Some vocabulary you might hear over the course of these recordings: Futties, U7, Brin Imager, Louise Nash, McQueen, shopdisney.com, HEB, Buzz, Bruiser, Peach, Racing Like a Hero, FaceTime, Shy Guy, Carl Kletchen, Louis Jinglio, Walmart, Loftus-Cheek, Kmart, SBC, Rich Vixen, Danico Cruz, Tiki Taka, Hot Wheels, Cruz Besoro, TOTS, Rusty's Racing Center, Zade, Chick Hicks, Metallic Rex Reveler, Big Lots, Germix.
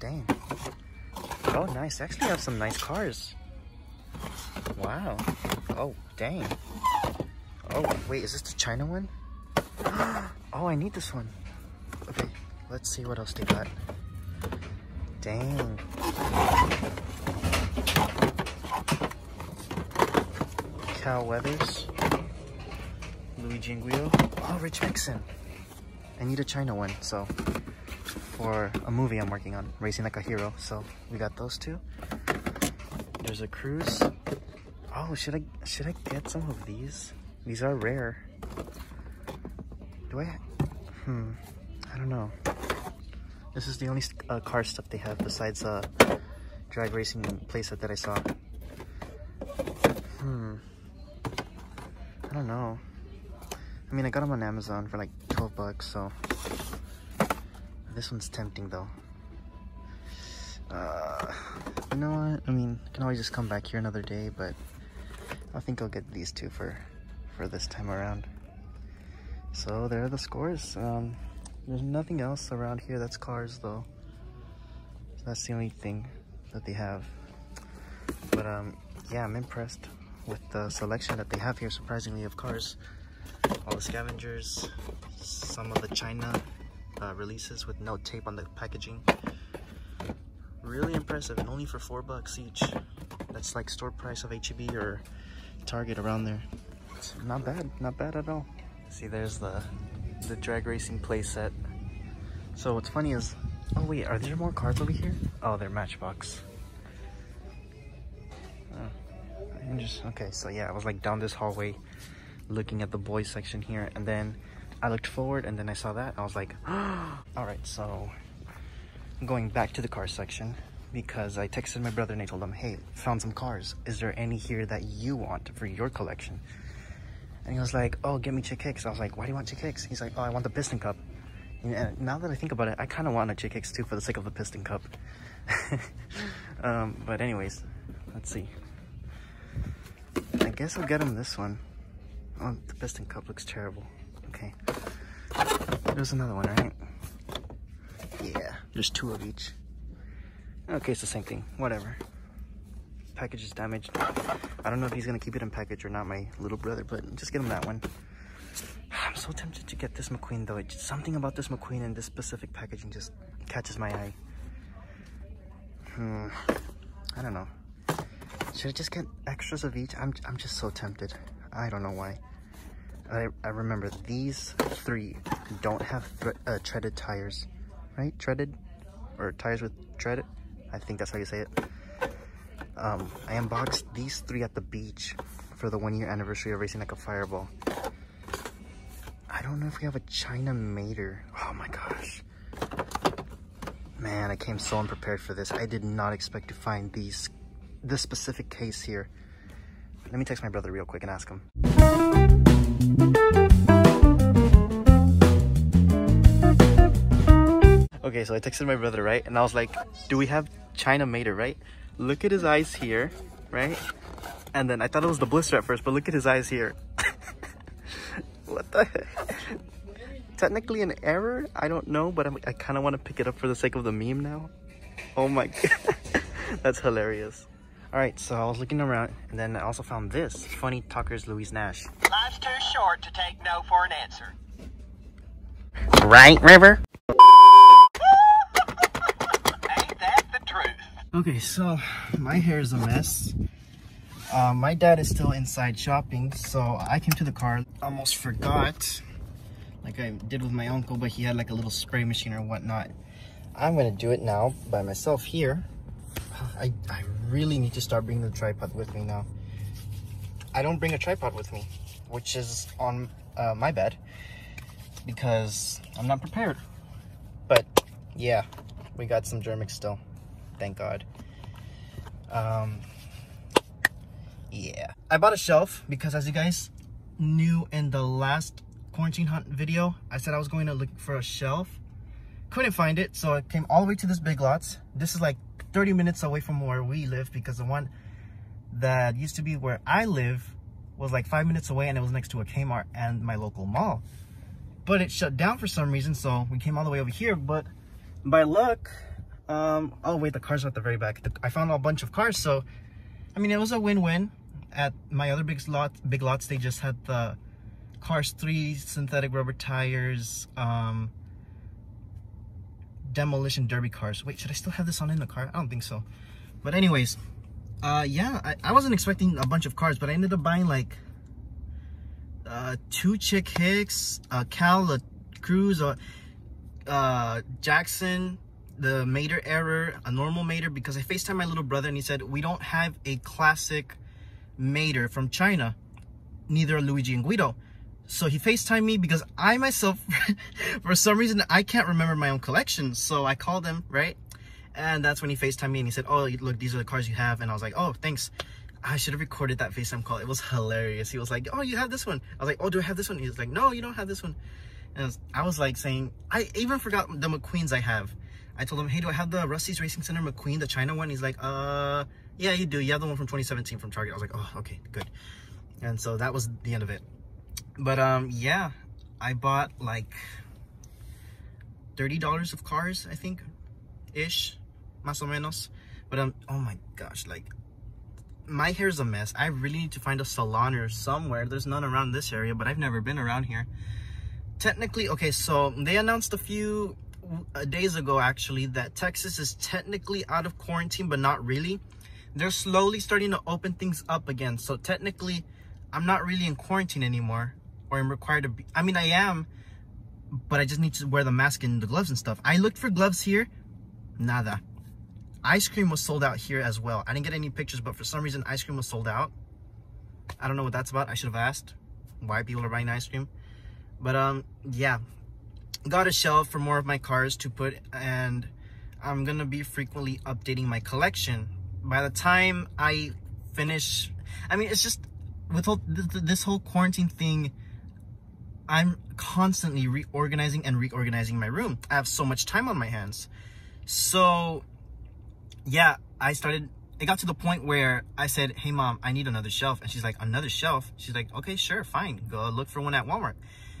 dang. Oh, nice. Actually, have some nice cars. Wow. Oh, dang. Oh, wait, is this the China one? Oh, I need this one. Okay, let's see what else they got. Dang. Cal Weathers. Louis Jinglio. Oh, Rich Vixen. I need a China one, so for a movie I'm working on, Racing Like a Hero, so we got those two. There's a Cruz. Oh, should I get some of these? These are rare. Do I? I don't know. This is the only car stuff they have besides drag racing playset that I saw. I don't know. I mean, I got them on Amazon for like 12 bucks, so this one's tempting though. You know what? I mean, I can always just come back here another day, but I think I'll get these two for this time around. So there are the scores. There's nothing else around here that's cars though. So that's the only thing that they have. But yeah, I'm impressed with the selection that they have here, surprisingly, of cars. All the scavengers, some of the China releases with no tape on the packaging. Really impressive, and only for $4 each. That's like store price of HEB or Target around there. It's not bad, not bad at all. See, there's the drag racing play set. So what's funny is, oh wait, are there more cars over here? Oh, they're Matchbox. Oh, okay, so yeah, I was like down this hallway looking at the boys section here, and then I looked forward and then I saw that. I was like, oh. All right, so I'm going back to the car section because I texted my brother and I told him, hey, found some cars. Is there any here that you want for your collection? And he was like, oh, get me Chick Hicks. I was like, why do you want Chick Hicks? He's like, oh, I want the piston cup. And now that I think about it, I kind of want a Chick Hicks too for the sake of the piston cup. But anyways, let's see. I guess I'll get him this one. Oh, the piston cup looks terrible. Okay. There's another one, right? Yeah, there's two of each. Okay, it's the same thing. Whatever. Package is damaged. I don't know if he's gonna keep it in package or not, my little brother, but just get him that one. I'm so tempted to get this McQueen, though. It's something about this McQueen and this specific packaging just catches my eye. I don't know. Should I just get extras of each? I'm just so tempted. I don't know why. I remember these three don't have treaded tires, right? Treaded, or tires with tread? I think that's how you say it. I unboxed these three at the beach for the 1-year anniversary of Racing Like a Fireball. I don't know if we have a China Mater. Oh my gosh. Man, I came so unprepared for this. I did not expect to find this specific case here. Let me text my brother real quick and ask him. Okay, so I texted my brother, right? And I was like, do we have China Mater, right? Look at his eyes here, right? And then I thought it was the blister at first, but look at his eyes here. What the heck? Technically an error? I don't know, but I kind of want to pick it up for the sake of the meme now. Oh my god. That's hilarious. Alright, so I was looking around, and then I also found this. Funny Talkers, Louise Nash. Life's too short to take no for an answer. Right, River? Ain't that the truth? Okay, so my hair is a mess. My dad is still inside shopping, so I came to the car. Almost forgot, like I did with my uncle, but he had like a little spray machine or whatnot. I'm gonna do it now by myself here. I really need to start bringing the tripod with me now. I don't bring a tripod with me, which is on my bed, because I'm not prepared. But yeah, we got some Germix still, thank god. Yeah, I bought a shelf because, as you guys knew in the last quarantine hunt video, I said I was going to look for a shelf. Couldn't find it, so I came all the way to this Big Lots. This is like 30 minutes away from where we live, because the one that used to be where I live was like 5 minutes away, and it was next to a Kmart and my local mall, but it shut down for some reason, so we came all the way over here. But by luck, Oh wait, the cars are at the very back. I found a bunch of cars, so I mean, it was a win-win. At my other Big Lots, they just had the Cars 3 synthetic rubber tires, demolition derby cars. Wait, should I still have this on in the car? I don't think so. But anyways, yeah, I wasn't expecting a bunch of cars, but I ended up buying like two Chick Hicks, Cal Cruz, Jackson, the Mater error, a normal Mater, because I FaceTimed my little brother and he said, we don't have a classic Mater from China, neither are Louis Jinglio. So he FaceTimed me because I myself, for some reason, I can't remember my own collection. So I called him, right? And that's when he FaceTimed me and he said, oh, look, these are the cars you have. And I was like, oh, thanks. I should have recorded that FaceTime call. It was hilarious. He was like, oh, you have this one. I was like, oh, do I have this one? He was like, no, you don't have this one. And I was like saying, I even forgot the McQueens I have. I told him, hey, do I have the Rusty's Racing Center McQueen, the China one? He's like, yeah, you do. You have the one from 2017 from Target. I was like, oh, okay, good. And so that was the end of it. But yeah, I bought like $30 of cars, I think, ish, más o menos. But oh my gosh, like my hair's a mess. I really need to find a salon or somewhere. There's none around this area, but I've never been around here. Technically, okay, so they announced a few days ago actually that Texas is technically out of quarantine, but not really. They're slowly starting to open things up again. So technically, I'm not really in quarantine anymore, or I'm required to be. I mean, I am, but I just need to wear the mask and the gloves and stuff. I looked for gloves here, nada. Ice cream was sold out here as well. I didn't get any pictures, but for some reason, ice cream was sold out. I don't know what that's about. I should have asked why people are buying ice cream. But yeah, got a shelf for more of my cars to put, and I'm gonna be frequently updating my collection. By the time I finish, I mean, it's just, with this whole quarantine thing, I'm constantly reorganizing and reorganizing my room. I have so much time on my hands. So yeah, it got to the point where I said, hey mom, I need another shelf. And she's like, another shelf? She's like, okay, sure, fine. Go look for one at Walmart.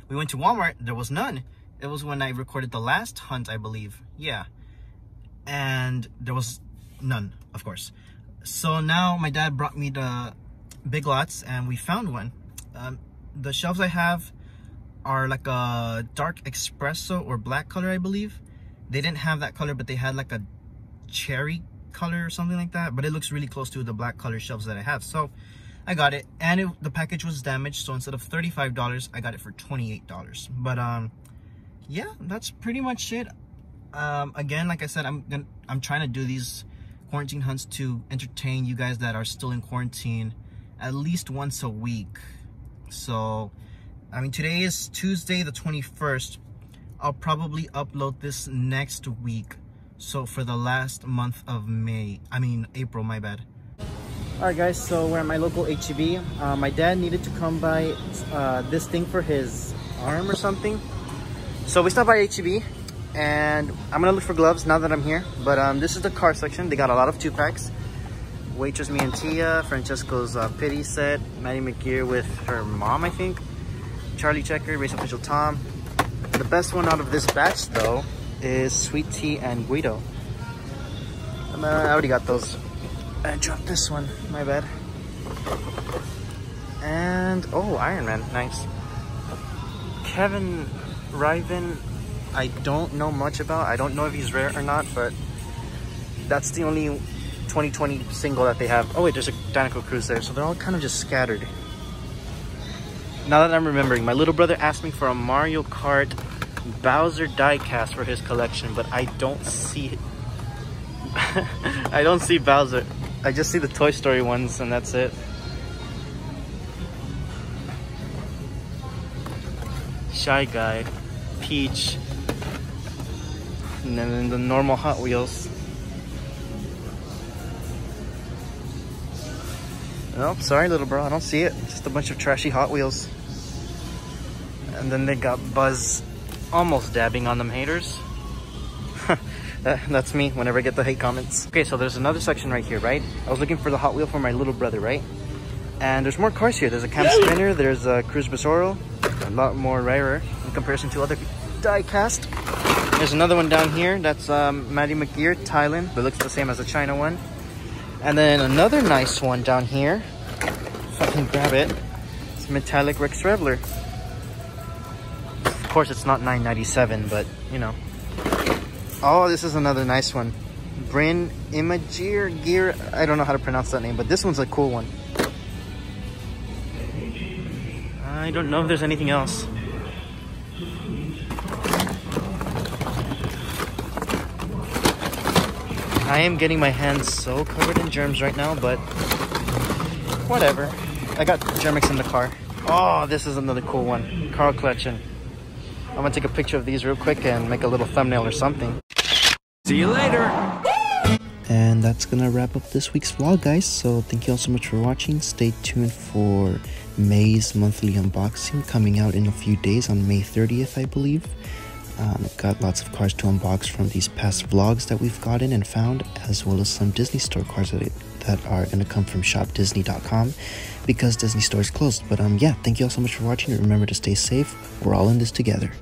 We went to Walmart, there was none. It was when I recorded the last hunt, I believe. Yeah. And there was none, of course. So now my dad brought me the Big Lots and we found one. The shelves I have are like a dark espresso or black color, I believe. They didn't have that color, but they had like a cherry color or something like that, but it looks really close to the black color shelves that I have. So I got it, and the package was damaged, so instead of $35 I got it for $28. But yeah, that's pretty much it. Again, like I said, I'm trying to do these quarantine hunts to entertain you guys that are still in quarantine at least once a week. So I mean, today is Tuesday the 21st. I'll probably upload this next week, so for the last month of April, my bad. All right guys, so we're at my local HEB. My dad needed to come by this thing for his arm or something, so we stopped by HEB and I'm gonna look for gloves now that I'm here. But this is the car section. They got a lot of 2-packs. Waitress Me and Tia, Francesco's pity set, Maddy McGear with her mom, I think, Charlie Checker, race official Tom. The best one out of this batch though is Sweet Tea and Guido. I already got those. I dropped this one, my bad. And oh, Iron Man, nice. Kevin Riven, I don't know much about. I don't know if he's rare or not, but that's the only 2020 single that they have. Oh wait, there's a Danico Cruz there. So they're all kind of just scattered. Now that I'm remembering, my little brother asked me for a Mario Kart Bowser diecast for his collection, but I don't see it. I don't see Bowser. I just see the Toy Story ones and that's it. Shy Guy, Peach, and then the normal Hot Wheels. Nope, sorry little bro, I don't see it. Just a bunch of trashy Hot Wheels. And then they got Buzz almost dabbing on them haters. That's me whenever I get the hate comments. Okay, so there's another section right here, right? I was looking for the Hot Wheel for my little brother, right? And there's more cars here. There's a Camp Spinner, there's a Cruz Besoro. A lot more rarer in comparison to other die cast. There's another one down here. That's Maddy McGear, Thailand, but looks the same as the China one. And then another nice one down here, if I can grab it. It's Metallic Rex Reveler. Of course, it's not $9.97, but you know. Oh, this is another nice one. Brin Imager, I don't know how to pronounce that name, but this one's a cool one. I don't know if there's anything else. I am getting my hands so covered in germs right now, but whatever. I got Germix in the car. Oh, this is another cool one. Carl Kletchen. I'm gonna take a picture of these real quick and make a little thumbnail or something. See you later! And that's gonna wrap up this week's vlog, guys. So thank you all so much for watching. Stay tuned for May's monthly unboxing coming out in a few days on May 30th, I believe. I've got lots of cars to unbox from these past vlogs that we've gotten and found, as well as some Disney Store cars that are going to come from shopdisney.com because Disney Store is closed. But yeah, thank you all so much for watching. Remember to stay safe. We're all in this together.